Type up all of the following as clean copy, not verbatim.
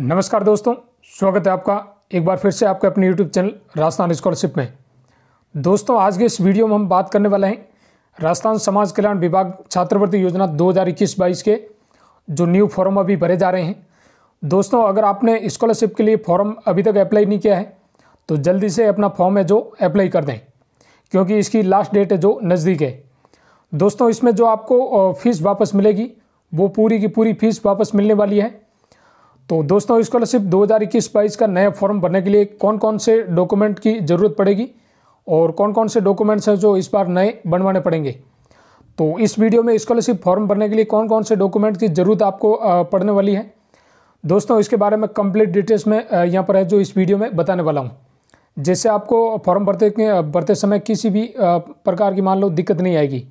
नमस्कार दोस्तों, स्वागत है आपका एक बार फिर से आपके अपने यूट्यूब चैनल राजस्थान इस्कॉलरशिप में। दोस्तों आज के इस वीडियो में हम बात करने वाले हैं राजस्थान समाज कल्याण विभाग छात्रवृत्ति योजना 2021-22 के जो न्यू फॉर्म अभी भरे जा रहे हैं। दोस्तों अगर आपने स्कॉलरशिप के लिए फॉर्म अभी तक अप्लाई नहीं किया है तो जल्दी से अपना फॉर्म है जो अप्लाई कर दें, क्योंकि इसकी लास्ट डेट है जो नज़दीक है। दोस्तों इसमें जो आपको फ़ीस वापस मिलेगी वो पूरी की पूरी फ़ीस वापस मिलने वाली है। तो दोस्तों स्कॉलरशिप 2021-22 का नया फॉर्म भरने के लिए कौन कौन से डॉक्यूमेंट की ज़रूरत पड़ेगी और कौन कौन से डॉक्यूमेंट्स हैं जो इस बार नए बनवाने पड़ेंगे, तो इस वीडियो में स्कॉलरशिप फॉर्म भरने के लिए कौन कौन से डॉक्यूमेंट की ज़रूरत आपको पड़ने वाली है दोस्तों, इसके बारे में कंप्लीट डिटेल्स में यहाँ पर है जो इस वीडियो में बताने वाला हूँ। जैसे आपको फॉर्म भरते समय किसी भी प्रकार की मान लो दिक्कत नहीं आएगी।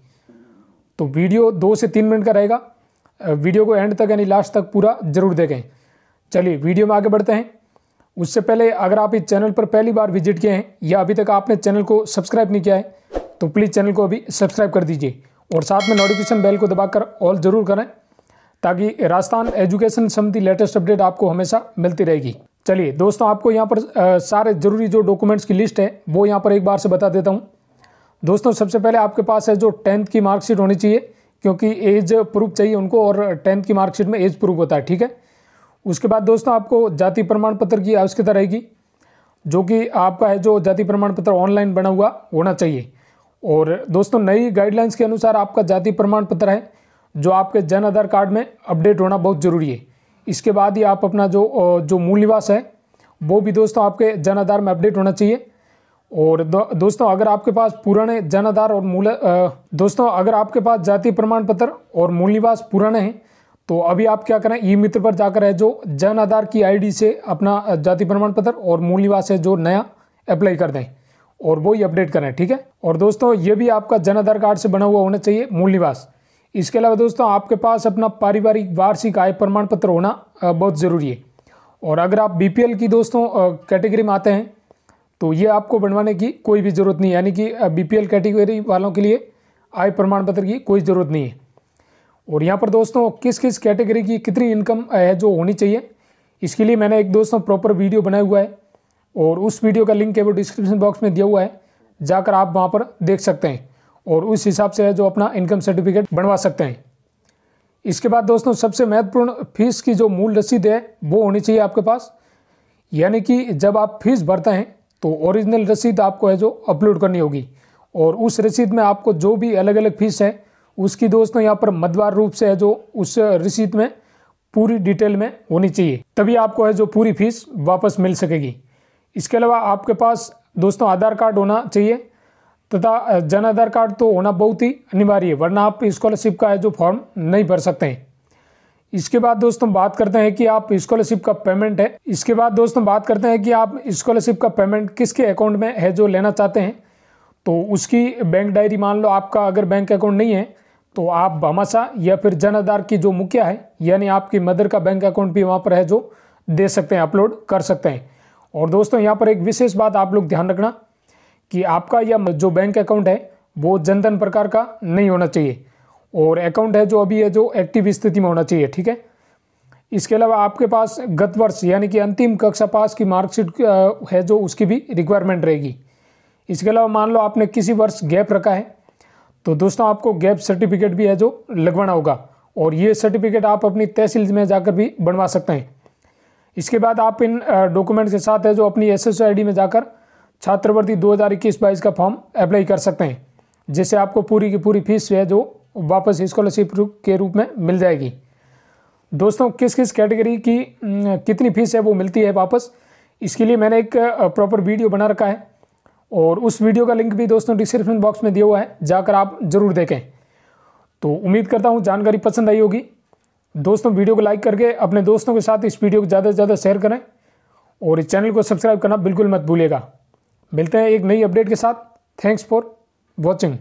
तो वीडियो 2 से 3 मिनट का रहेगा, वीडियो को एंड तक यानी लास्ट तक पूरा जरूर देखें। चलिए वीडियो में आगे बढ़ते हैं। उससे पहले अगर आप इस चैनल पर पहली बार विजिट किए हैं या अभी तक आपने चैनल को सब्सक्राइब नहीं किया है तो प्लीज़ चैनल को अभी सब्सक्राइब कर दीजिए और साथ में नोटिफिकेशन बेल को दबाकर ऑल जरूर करें ताकि राजस्थान एजुकेशन संबंधी लेटेस्ट अपडेट आपको हमेशा मिलती रहेगी। चलिए दोस्तों आपको यहाँ पर सारे ज़रूरी जो डॉक्यूमेंट्स की लिस्ट है वो यहाँ पर एक बार से बता देता हूँ। दोस्तों सबसे पहले आपके पास है जो 10th की मार्कशीट होनी चाहिए, क्योंकि एज प्रूफ चाहिए उनको और 10th की मार्कशीट में एज प्रूफ होता है, ठीक है। उसके बाद दोस्तों आपको जाति प्रमाण पत्र की आवश्यकता रहेगी, जो कि आपका है जो जाति प्रमाण पत्र ऑनलाइन बना हुआ होना चाहिए। और दोस्तों नई गाइडलाइंस के अनुसार आपका जाति प्रमाण पत्र है जो आपके जन आधार कार्ड में अपडेट होना बहुत ज़रूरी है। इसके बाद ही आप अपना जो मूल निवास है वो भी दोस्तों आपके जन आधार में अपडेट होना चाहिए। और दोस्तों अगर आपके पास पुराने जन आधार और दोस्तों अगर आपके पास जाति प्रमाण पत्र और मूल निवास पुराने हैं तो अभी आप क्या करें, ई मित्र पर जाकर है जो जन आधार की आईडी से अपना जाति प्रमाण पत्र और मूल निवास है जो नया अप्लाई कर दें और वो ही अपडेट करें, ठीक है। और दोस्तों ये भी आपका जन आधार कार्ड से बना हुआ होना चाहिए मूल निवास। इसके अलावा दोस्तों आपके पास अपना पारिवारिक वार्षिक आय प्रमाण पत्र होना बहुत ज़रूरी है। और अगर आप बीपीएल की दोस्तों कैटेगरी में आते हैं तो ये आपको बनवाने की कोई भी ज़रूरत नहीं है, यानी कि बीपीएल कैटेगरी वालों के लिए आय प्रमाण पत्र की कोई ज़रूरत नहीं है। और यहाँ पर दोस्तों किस किस कैटेगरी की कितनी इनकम है जो होनी चाहिए, इसके लिए मैंने एक दोस्तों प्रॉपर वीडियो बनाया हुआ है और उस वीडियो का लिंक है वो डिस्क्रिप्शन बॉक्स में दिया हुआ है, जाकर आप वहाँ पर देख सकते हैं और उस हिसाब से है जो अपना इनकम सर्टिफिकेट बनवा सकते हैं। इसके बाद दोस्तों सबसे महत्वपूर्ण फीस की जो मूल रसीद है वो होनी चाहिए आपके पास, यानी कि जब आप फीस भरते हैं तो ओरिजिनल रसीद आपको है जो अपलोड करनी होगी और उस रसीद में आपको जो भी अलग अलग फीस है उसकी दोस्तों यहाँ पर मदवार रूप से है जो उस रसीद में पूरी डिटेल में होनी चाहिए, तभी आपको है जो पूरी फीस वापस मिल सकेगी। इसके अलावा आपके पास दोस्तों आधार कार्ड होना चाहिए तथा जन आधार कार्ड तो होना बहुत ही अनिवार्य है, वरना आप स्कॉलरशिप का है जो फॉर्म नहीं भर सकते हैं। इसके बाद दोस्तों बात करते हैं कि आप स्कॉलरशिप का पेमेंट है, इसके बाद दोस्तों बात करते हैं कि आप स्कॉलरशिप का पेमेंट किसके अकाउंट में है जो लेना चाहते हैं। तो उसकी बैंक डायरी, मान लो आपका अगर बैंक अकाउंट नहीं है तो आप भामाशाह या फिर जन आधार की जो मुखिया है यानी आपकी मदर का बैंक अकाउंट भी वहाँ पर है जो दे सकते हैं, अपलोड कर सकते हैं। और दोस्तों यहाँ पर एक विशेष बात आप लोग ध्यान रखना कि आपका यह जो बैंक अकाउंट है वो जनधन प्रकार का नहीं होना चाहिए और अकाउंट है जो अभी है जो एक्टिव स्थिति में होना चाहिए, ठीक है। इसके अलावा आपके पास गत वर्ष यानी कि अंतिम कक्षा पास की मार्कशीट है जो उसकी भी रिक्वायरमेंट रहेगी। इसके अलावा मान लो आपने किसी वर्ष गैप रखा है तो दोस्तों आपको गैप सर्टिफिकेट भी है जो लगवाना होगा और ये सर्टिफिकेट आप अपनी तहसील में जाकर भी बनवा सकते हैं। इसके बाद आप इन डॉक्यूमेंट्स के साथ है जो अपनी SSO ID में जाकर छात्रवृत्ति 2021-22 का फॉर्म अप्लाई कर सकते हैं, जिससे आपको पूरी की पूरी फीस है जो वापस स्कॉलरशिप के रूप में मिल जाएगी। दोस्तों किस किस कैटेगरी की कितनी फीस है वो मिलती है वापस, इसके लिए मैंने एक प्रॉपर वीडियो बना रखा है और उस वीडियो का लिंक भी दोस्तों डिस्क्रिप्शन बॉक्स में दिया हुआ है, जाकर आप ज़रूर देखें। तो उम्मीद करता हूँ जानकारी पसंद आई होगी। दोस्तों वीडियो को लाइक करके अपने दोस्तों के साथ इस वीडियो को ज़्यादा से ज़्यादा शेयर करें और इस चैनल को सब्सक्राइब करना बिल्कुल मत भूलिएगा। मिलते हैं एक नई अपडेट के साथ। Thanks for watching.